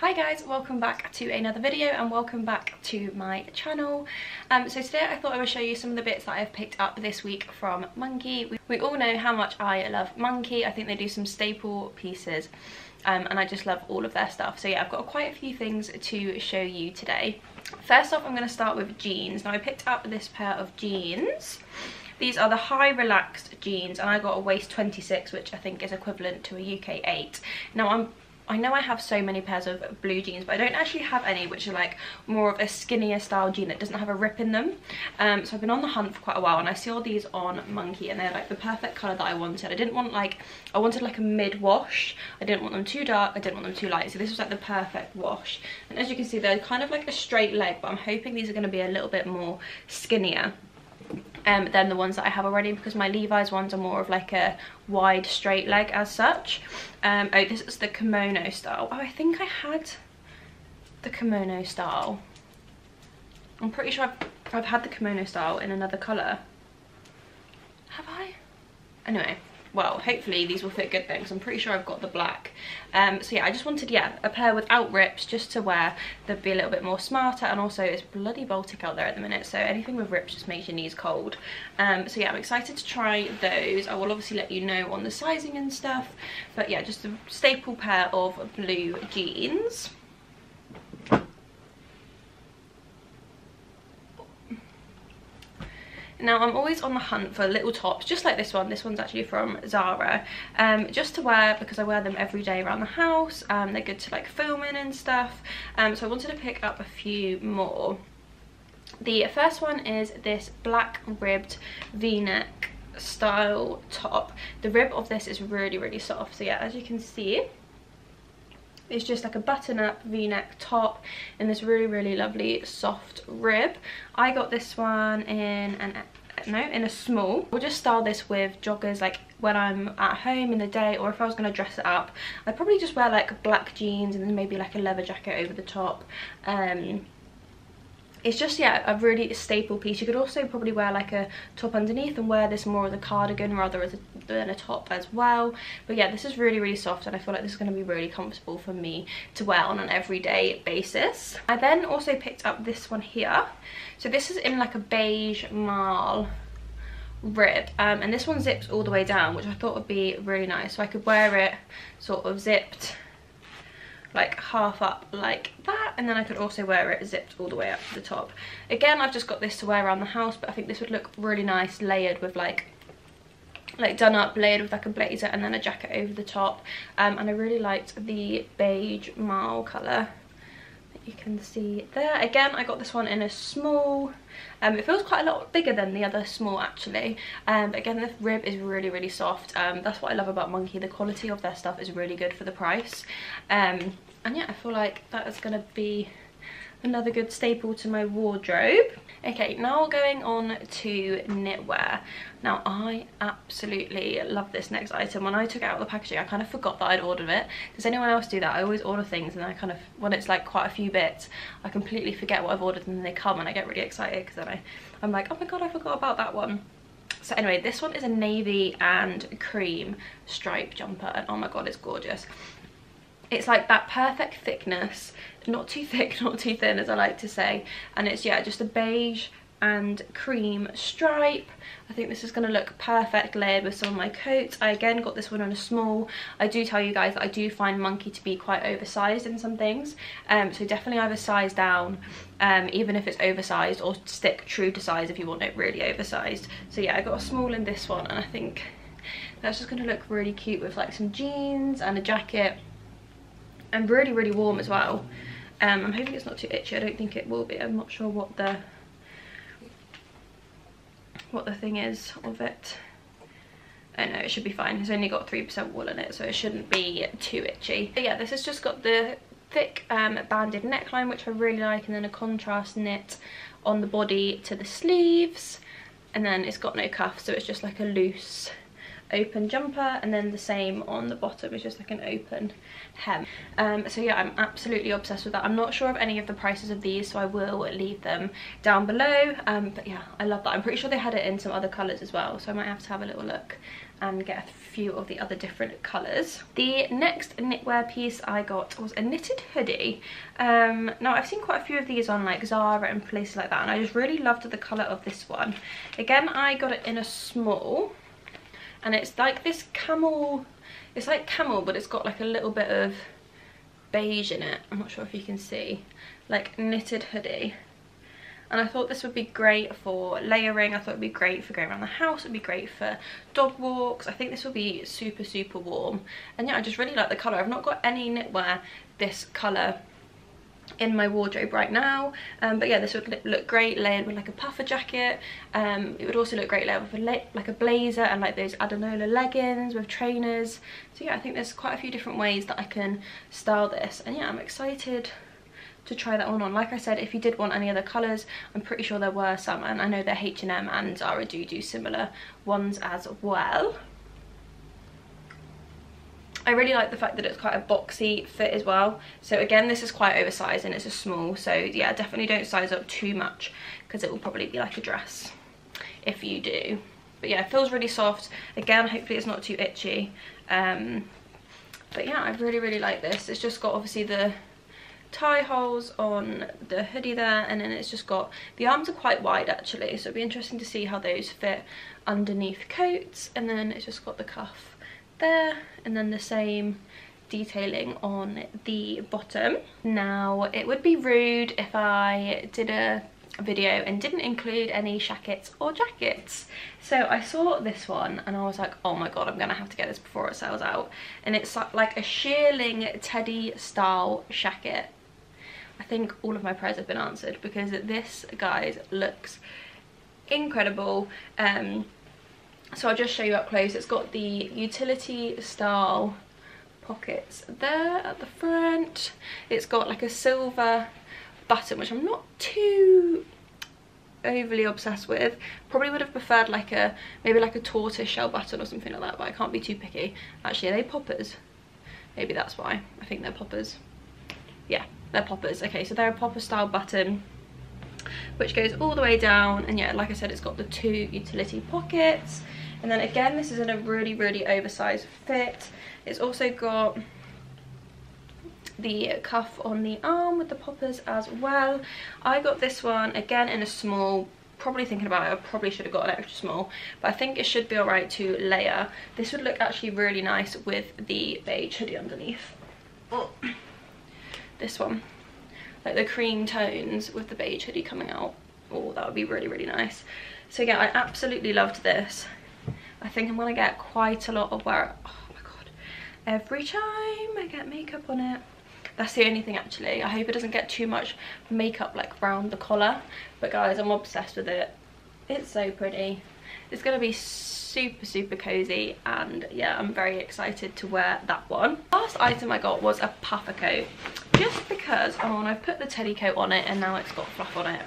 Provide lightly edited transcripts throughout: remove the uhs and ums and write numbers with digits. Hi guys, welcome back to another video and welcome back to my channel. So today I thought I would show you some of the bits that I've picked up this week from Monki. We all know how much I love Monki. I think they do some staple pieces and I just love all of their stuff. So yeah, I've got quite a few things to show you today. First off, I'm going to start with jeans. Now I picked up this pair of jeans. These are the high relaxed jeans and I got a waist 26, which I think is equivalent to a UK 8. Now I know I have so many pairs of blue jeans, but I don't actually have any which are like more of a skinnier style jean that doesn't have a rip in them. So I've been on the hunt for quite a while and I saw these on Monki and they're like the perfect colour that I wanted. I didn't want like, I wanted like a mid wash. I didn't want them too dark, I didn't want them too light. So this was like the perfect wash. And as you can see, they're kind of like a straight leg, but I'm hoping these are going to be a little bit more skinnier than the ones that I have already, because my Levi's ones are more of like a wide straight leg as such. Oh, this is the kimono style. Oh, I think I had the kimono style. I'm pretty sure I've had the kimono style in another colour. Have I? Anyway, well, hopefully these will fit good things. I'm pretty sure I've got the black. So yeah, I just wanted, yeah, a pair without rips just to wear. They'd be a little bit more smarter, and also it's bloody Baltic out there at the minute, so anything with rips just makes your knees cold. So yeah, I'm excited to try those. I will obviously let you know on the sizing and stuff, but yeah, just a staple pair of blue jeans. Now I'm always on the hunt for little tops just like this one. This one's actually from Zara, just to wear because I wear them every day around the house. They're good to like film in and stuff, so I wanted to pick up a few more. The first one is this black ribbed v-neck style top. The rib of this is really soft, so yeah, as you can see, it's just like a button-up v-neck top in this really lovely soft rib. I got this one in a small. I'll just style this with joggers, like when I'm at home in the day, or if I was going to dress it up, I'd probably just wear like black jeans and then maybe like a leather jacket over the top. It's just, yeah, a really staple piece. You could also probably wear like a top underneath and wear this more as a cardigan rather than a top as well. But yeah, this is really soft and I feel like this is going to be really comfortable for me to wear on an everyday basis. I then also picked up this one here. So this is in like a beige marl rib, and this one zips all the way down, which I thought would be really nice. So I could wear it sort of zipped like half up like that, and then I could also wear it zipped all the way up to the top. Again, I've just got this to wear around the house, but I think this would look really nice layered with like done up, layered with like a blazer and then a jacket over the top. And I really liked the beige marl colour that you can see there. Again, I got this one in a small. It feels quite a lot bigger than the other small actually. But again, the rib is really soft. That's what I love about Monki. The quality of their stuff is really good for the price. And yeah, I feel like that is going to be another good staple to my wardrobe. Okay, now going on to knitwear. Now I absolutely love this next item. When I took it out of the packaging, I kind of forgot that I'd ordered it. Does anyone else do that? I always order things and I kind of, when it's like quite a few bits, I completely forget what I've ordered, and then they come and I get really excited because then I'm like, oh my god, I forgot about that one. So anyway, this one is a navy and cream stripe jumper, and oh my god, it's gorgeous. It's like that perfect thickness, not too thick, not too thin, as I like to say. And it's, yeah, just a beige and cream stripe. I think this is going to look perfect layered with some of my coats. I again got this one on a small. I do tell you guys that I do find Monki to be quite oversized in some things, so definitely either size down, even if it's oversized, or stick true to size if you want it really oversized. So yeah, I got a small in this one, and I think that's just going to look really cute with like some jeans and a jacket. And really warm as well. I'm hoping it's not too itchy. I don't think it will be. I'm not sure what the thing is of it. I don't know, it should be fine. It's only got 3% wool in it, so it shouldn't be too itchy. But yeah, this has just got the thick banded neckline, which I really like, and then a contrast knit on the body to the sleeves, and then it's got no cuffs, so it's just like a loose open jumper, and then the same on the bottom is just like an open hem. So yeah, I'm absolutely obsessed with that. I'm not sure of any of the prices of these, so I will leave them down below, but yeah, I love that. I'm pretty sure they had it in some other colours as well, so I might have to have a little look and get a few of the other different colours. The next knitwear piece I got was a knitted hoodie. Now I've seen quite a few of these on like Zara and places like that, and I just really loved the colour of this one. Again, I got it in a small, and it's like this camel, it's like camel, but it's got like a little bit of beige in it. I'm not sure if you can see, like knitted hoodie. And I thought this would be great for layering. I thought it would be great for going around the house. It would be great for dog walks. I think this will be super, super warm. And yeah, I just really like the colour. I've not got any knitwear this colour in my wardrobe right now, but yeah, this would look great layered with like a puffer jacket. It would also look great layered with like a blazer and like those Adenola leggings with trainers. So yeah, I think there's quite a few different ways that I can style this, and yeah, I'm excited to try that one on. Like I said, if you did want any other colours, I'm pretty sure there were some, and I know that H&M and Zara do similar ones as well. I really like the fact that it's quite a boxy fit as well. So again, this is quite oversized and it's a small, so yeah, definitely don't size up too much because it will probably be like a dress if you do. But yeah, it feels really soft. Again, hopefully it's not too itchy. But yeah, I really, really like this. It's just got obviously the tie holes on the hoodie there, and then it's just got, the arms are quite wide actually, so it'll be interesting to see how those fit underneath coats. And then it's just got the cuff there, and then the same detailing on the bottom. Now, it would be rude if I did a video and didn't include any shackets or jackets. So I saw this one and I was like, oh my god, I'm gonna have to get this before it sells out. And it's like a shearling teddy style shacket. I think all of my prayers have been answered because this, guys, looks incredible. So I'll just show you up close. It's got the utility style pockets there at the front. It's got like a silver button, which I'm not too overly obsessed with. Probably would have preferred like a, maybe like a tortoise shell button or something like that, but I can't be too picky. Actually, are they poppers? Maybe that's why. I think they're poppers. Yeah, they're poppers. Okay, so they're a popper style button, which goes all the way down, and yeah, like I said, it's got the two utility pockets. And then again, this is in a really, really oversized fit. It's also got the cuff on the arm with the poppers as well. I got this one again in a small, probably thinking about it, I probably should have got an extra small, but I think it should be all right to layer. This would look actually really nice with the beige hoodie underneath. Oh, this one. Like the cream tones with the beige hoodie coming out. Oh, that would be really, really nice. So yeah, I absolutely loved this. I think I'm gonna get quite a lot of wear. Oh my god, every time I get makeup on it. That's the only thing actually. I hope it doesn't get too much makeup like round the collar. But guys, I'm obsessed with it. It's so pretty. It's gonna be super, super cozy, and yeah, I'm very excited to wear that one. Last item I got was a puffer coat. Just because, oh, and I've put the teddy coat on it and now it's got fluff on it.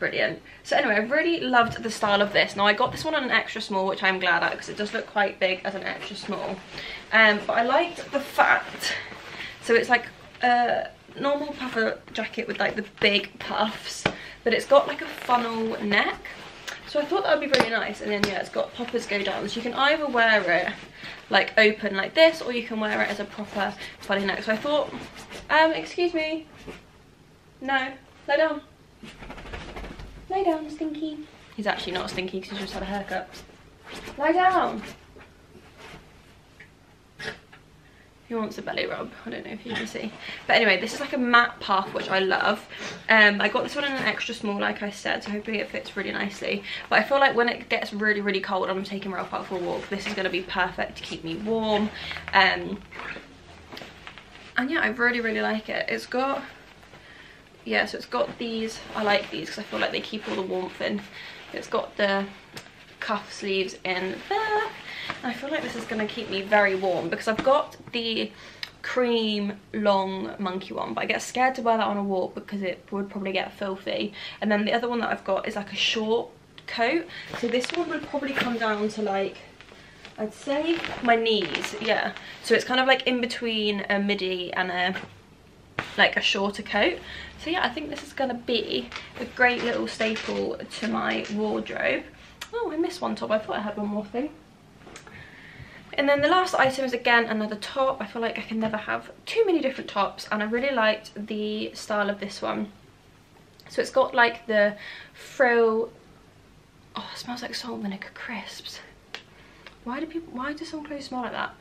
Brilliant. So anyway, I really loved the style of this. Now I got this one on an extra small, which I'm glad at because it does look quite big as an extra small. But I liked the fact, so it's like a normal puffer jacket with like the big puffs, but it's got like a funnel neck. So I thought that would be really nice. And then yeah, it's got poppers go down. So you can either wear it like open like this, or you can wear it as a proper funny neck. So I thought, excuse me, no, lay down, Stinky. He's actually not Stinky because he's just had a haircut. Lie down. He wants a belly rub. I don't know if you can see, but anyway, this is like a matte puff, which I love. I got this one in an extra small, like I said, so hopefully it fits really nicely. But I feel like when it gets really, really cold and I'm taking Ralph out for a walk, this is going to be perfect to keep me warm. And yeah, I really, really like it. It's got, yeah, so it's got these, I like these because I feel like they keep all the warmth in. It's got the cuff sleeves in there. I feel like this is going to keep me very warm because I've got the cream long Monki one, but I get scared to wear that on a walk because it would probably get filthy. And then the other one that I've got is like a short coat, so this one would probably come down to like I'd say my knees, yeah. So it's kind of like in between a midi and a shorter coat. So yeah, I think this is gonna be a great little staple to my wardrobe. Oh, I missed one top. I thought I had one more thing. And then the last item is again another top. I feel like I can never have too many different tops, and I really liked the style of this one. So it's got like the frill. Oh, it smells like salt and vinegar crisps. Why do some clothes smell like that?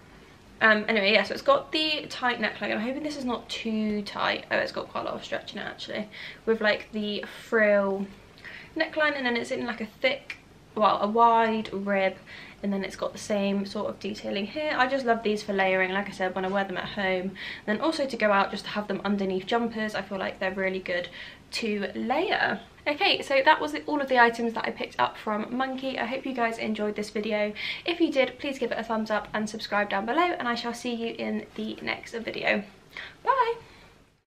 Anyway, yeah, so it's got the tight neckline. I'm hoping this is not too tight. Oh, it's got quite a lot of stretch in it actually, with like the frill neckline, and then it's in like a thick, well, a wide rib, and then it's got the same sort of detailing here. I just love these for layering, like I said, when I wear them at home. And then also to go out, just to have them underneath jumpers. I feel like they're really good to layer. Okay, so that was all of the items that I picked up from Monki. I hope you guys enjoyed this video. If you did, please give it a thumbs up and subscribe down below, and I shall see you in the next video. Bye!